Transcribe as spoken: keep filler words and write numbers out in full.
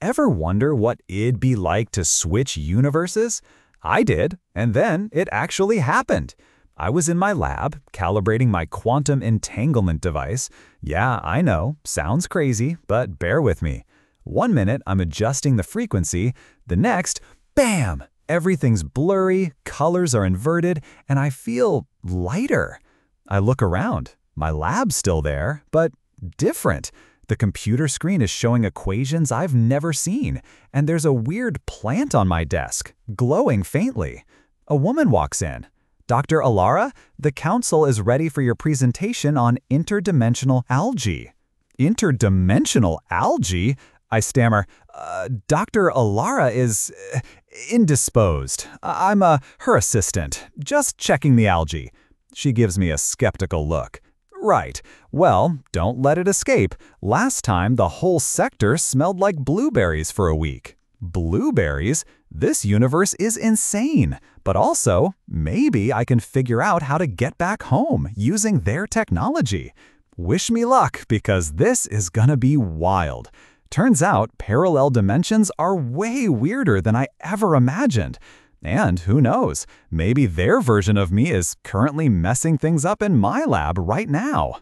Ever wonder what it'd be like to switch universes? I did, and then it actually happened. I was in my lab, calibrating my quantum entanglement device. Yeah, I know, sounds crazy, but bear with me. One minute, I'm adjusting the frequency. The next, bam! Everything's blurry, colors are inverted, and I feel lighter. I look around. My lab's still there, but different. The computer screen is showing equations I've never seen, and there's a weird plant on my desk, glowing faintly. A woman walks in. "Doctor Alara, the council is ready for your presentation on interdimensional algae." "Interdimensional algae?" I stammer. Uh, "Doctor Alara is uh, indisposed. I'm uh, her assistant, just checking the algae." She gives me a skeptical look. "Right. Well, don't let it escape. Last time, the whole sector smelled like blueberries for a week." "Blueberries? This universe is insane. But also, maybe I can figure out how to get back home using their technology. Wish me luck, because this is gonna be wild." Turns out, parallel dimensions are way weirder than I ever imagined. And who knows, maybe their version of me is currently messing things up in my lab right now.